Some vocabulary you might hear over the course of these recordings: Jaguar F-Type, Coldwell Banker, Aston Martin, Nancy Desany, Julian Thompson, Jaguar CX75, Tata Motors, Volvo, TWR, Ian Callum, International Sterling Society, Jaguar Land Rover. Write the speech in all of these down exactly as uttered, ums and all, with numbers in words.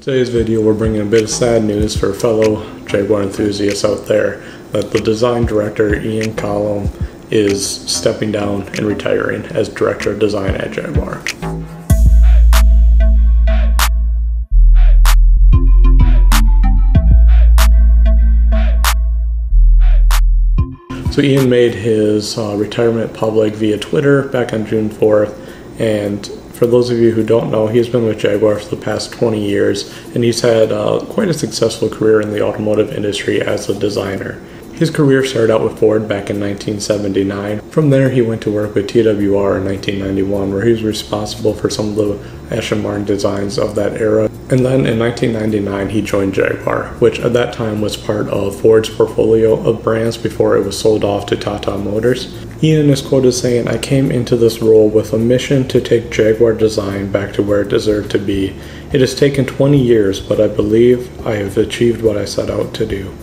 Today's video, we're bringing a bit of sad news for fellow Jaguar enthusiasts out there that the design director Ian Callum is stepping down and retiring as director of design at Jaguar. So Ian made his uh, retirement public via Twitter back on June fourth, and for those of you who don't know, he's been with Jaguar for the past twenty years, and he's had uh, quite a successful career in the automotive industry as a designer. His career started out with Ford back in nineteen seventy-nine. From there, he went to work with T W R in nineteen ninety-one, where he was responsible for some of the Aston Martin designs of that era. And then in nineteen ninety-nine, he joined Jaguar, which at that time was part of Ford's portfolio of brands before it was sold off to Tata Motors. Ian is quoted saying, "I came into this role with a mission to take Jaguar design back to where it deserved to be. It has taken twenty years, but I believe I have achieved what I set out to do."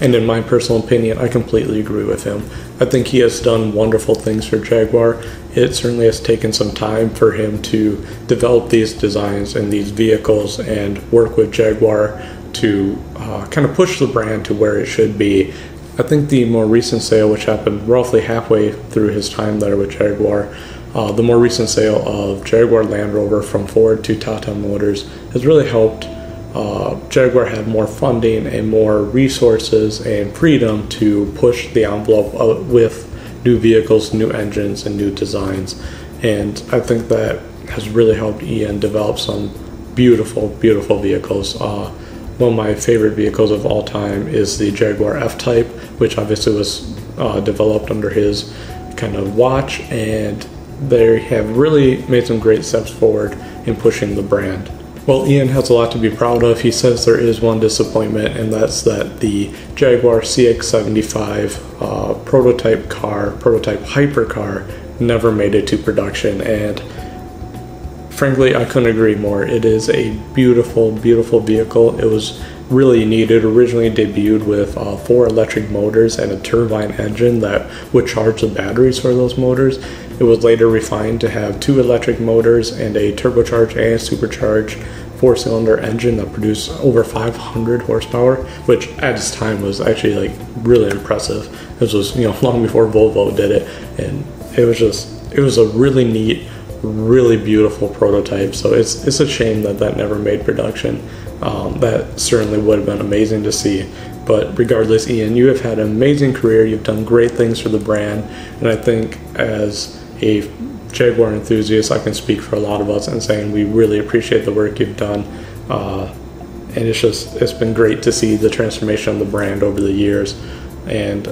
And in my personal opinion, I completely agree with him. I think he has done wonderful things for Jaguar. It certainly has taken some time for him to develop these designs and these vehicles and work with Jaguar to uh, kind of push the brand to where it should be. I think the more recent sale, which happened roughly halfway through his time there with Jaguar, uh, the more recent sale of Jaguar Land Rover from Ford to Tata Motors has really helped uh, Jaguar have more funding and more resources and freedom to push the envelope with new vehicles, new engines, and new designs. And I think that has really helped Ian develop some beautiful, beautiful vehicles. Uh, One of my favorite vehicles of all time is the Jaguar F-Type, which obviously was uh, developed under his kind of watch, and they have really made some great steps forward in pushing the brand. Well, Ian has a lot to be proud of. He says there is one disappointment, and that's that the Jaguar C X seventy-five uh, prototype car, prototype hypercar, never made it to production. And frankly, I couldn't agree more. It is a beautiful, beautiful vehicle. It was really needed. Originally debuted with uh, four electric motors and a turbine engine that would charge the batteries for those motors. It was later refined to have two electric motors and a turbocharged and supercharged four-cylinder engine that produced over five hundred horsepower, which at its time was actually like really impressive. This was, you know, long before Volvo did it, and it was just, it was a really neat, really beautiful prototype. So it's it's a shame that that never made production. Um, that certainly would have been amazing to see. But regardless, Ian, you have had an amazing career. You've done great things for the brand, and I think as a Jaguar enthusiast, I can speak for a lot of us in saying we really appreciate the work you've done. Uh, and it's just it's been great to see the transformation of the brand over the years. And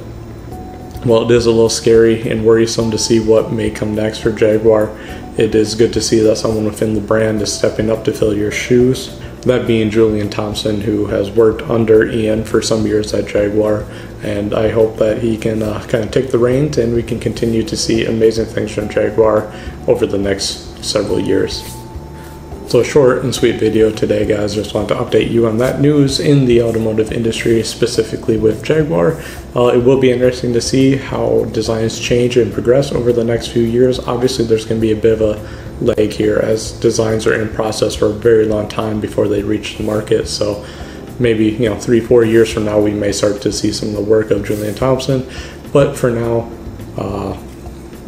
while it is a little scary and worrisome to see what may come next for Jaguar, it is good to see that someone within the brand is stepping up to fill your shoes. That being Julian Thompson, who has worked under Ian for some years at Jaguar, and I hope that he can uh, kind of take the reins and we can continue to see amazing things from Jaguar over the next several years. So a short and sweet video today, guys. Just wanted to update you on that news in the automotive industry, specifically with Jaguar. Uh, it will be interesting to see how designs change and progress over the next few years. Obviously, there's going to be a bit of a lag here as designs are in process for a very long time before they reach the market. So maybe, you know, three, four years from now, we may start to see some of the work of Julian Thompson. But for now, uh,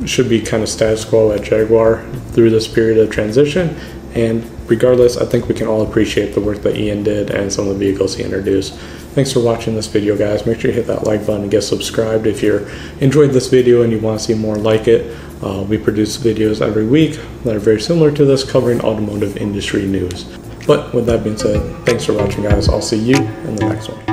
should be kind of status quo at Jaguar through this period of transition. And regardless, I think we can all appreciate the work that Ian did and some of the vehicles he introduced. Thanks for watching this video, guys. Make sure you hit that like button and get subscribed if you enjoyed this video and you want to see more like it. Uh, we produce videos every week that are very similar to this, covering automotive industry news. But with that being said, thanks for watching, guys. I'll see you in the next one.